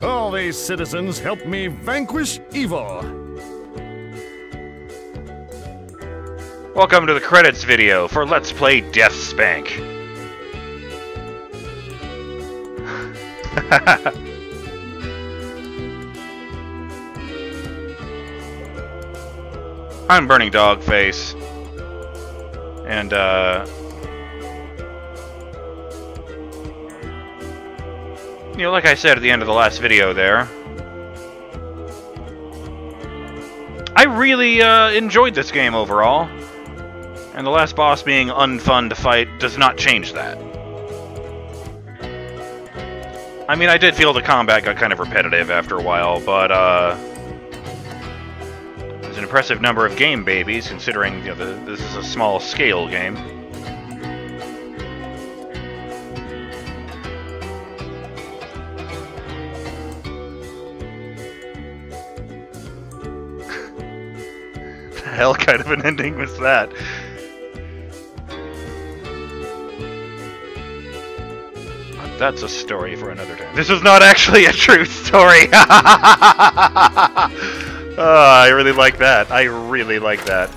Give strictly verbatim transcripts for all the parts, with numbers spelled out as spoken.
All these citizens help me vanquish evil. Welcome to the credits video for Let's Play DeathSpank. I'm BurningDogFace, and uh, you know, like I said at the end of the last video there, I really uh, enjoyed this game overall, and the last boss being unfun to fight does not change that. I mean, I did feel the combat got kind of repetitive after a while, but uh... an impressive number of game babies, considering you know, the, this is a small-scale game. The hell kind of an ending was that? That's a story for another time. This is not actually a true story! Oh, I really like that. I really like that.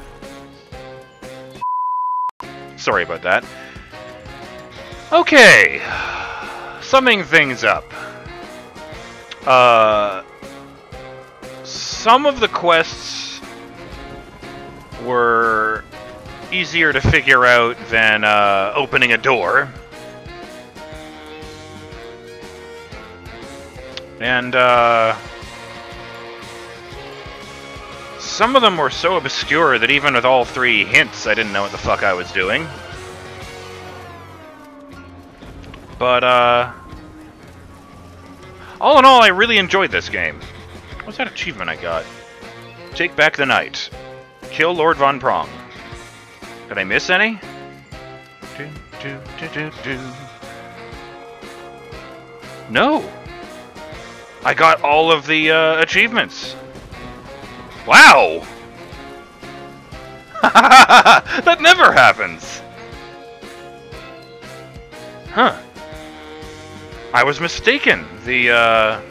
Sorry about that. Okay. Summing things up. Uh, some of the quests were easier to figure out than uh, opening a door. And, uh... some of them were so obscure that even with all three hints, I didn't know what the fuck I was doing. But, uh... all in all, I really enjoyed this game. What's that achievement I got? Take Back the Night. Kill Lord Von Prong. Did I miss any? Do, do, do, do, do. No! I got all of the, uh, achievements. Wow! That never happens! Huh. I was mistaken. The, uh...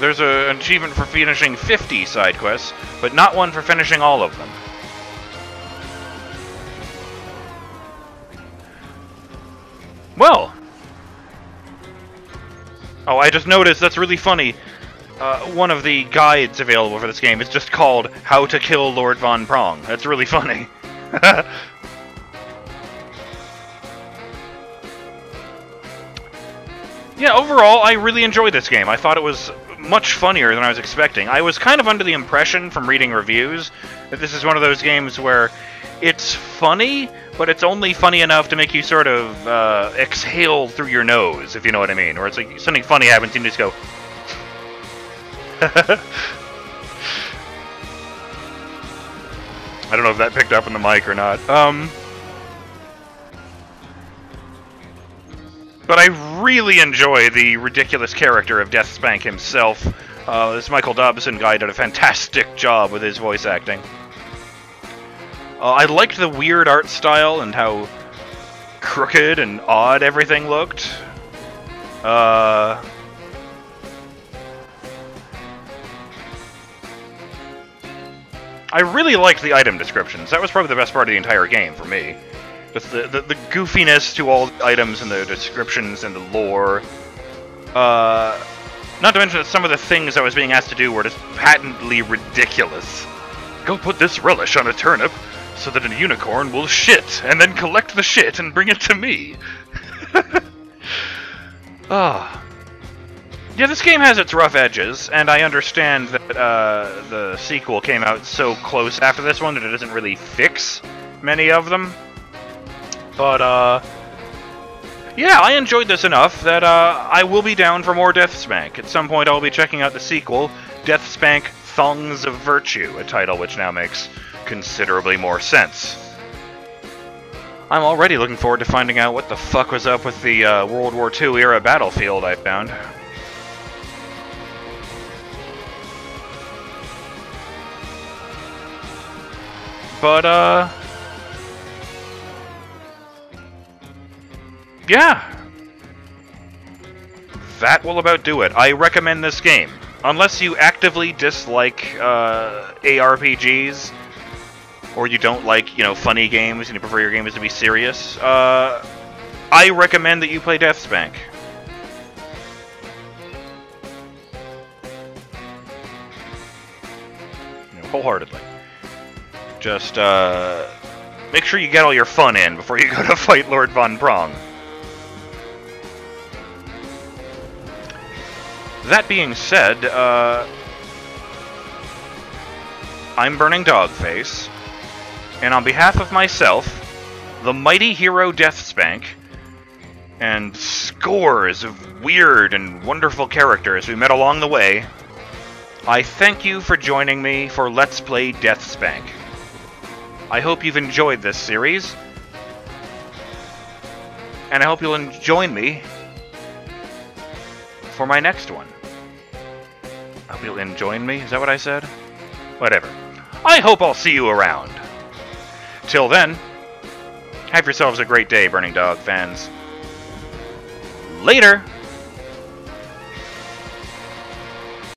there's a, an achievement for finishing fifty side quests, but not one for finishing all of them. Well! Oh, I just noticed, that's really funny. Uh, one of the guides available for this game is just called How to Kill Lord Von Prong. That's really funny. Yeah, overall, I really enjoyed this game. I thought it was much funnier than I was expecting. I was kind of under the impression from reading reviews that this is one of those games where it's funny, but it's only funny enough to make you sort of uh, exhale through your nose, if you know what I mean. Or it's like something funny happens and you just go... I don't know if that picked up on the mic or not. Um, but I really enjoy the ridiculous character of DeathSpank himself. Uh, this Michael Dobson guy did a fantastic job with his voice acting. Uh, I liked the weird art style and how crooked and odd everything looked. Uh... I really liked the item descriptions. That was probably the best part of the entire game for me. Just the, the, the goofiness to all the items and the descriptions and the lore. Uh, not to mention that some of the things I was being asked to do were just patently ridiculous. Go put this relish on a turnip so that a unicorn will shit, and then collect the shit and bring it to me. Ah. Oh. Yeah, this game has its rough edges, and I understand that uh, the sequel came out so close after this one that it doesn't really fix many of them. But, uh... yeah, I enjoyed this enough that uh, I will be down for more DeathSpank. At some point I'll be checking out the sequel, DeathSpank Thongs of Virtue, a title which now makes considerably more sense. I'm already looking forward to finding out what the fuck was up with the uh, World War Two era battlefield I found. But, uh... yeah! that will about do it. I recommend this game. Unless you actively dislike uh, A R P Gs, or you don't like, you know, funny games and you prefer your games to be serious, uh, I recommend that you play DeathSpank. You know, wholeheartedly. Just uh, make sure you get all your fun in before you go to fight Lord Von Prong. That being said, uh, I'm BurningDogFace, and on behalf of myself, the mighty hero DeathSpank, and scores of weird and wonderful characters we met along the way, I thank you for joining me for Let's Play DeathSpank. I hope you've enjoyed this series, and I hope you'll join me for my next one. I hope you'll join me. Is that what I said? Whatever. I hope I'll see you around. Till then, have yourselves a great day, Burning Dog fans. Later!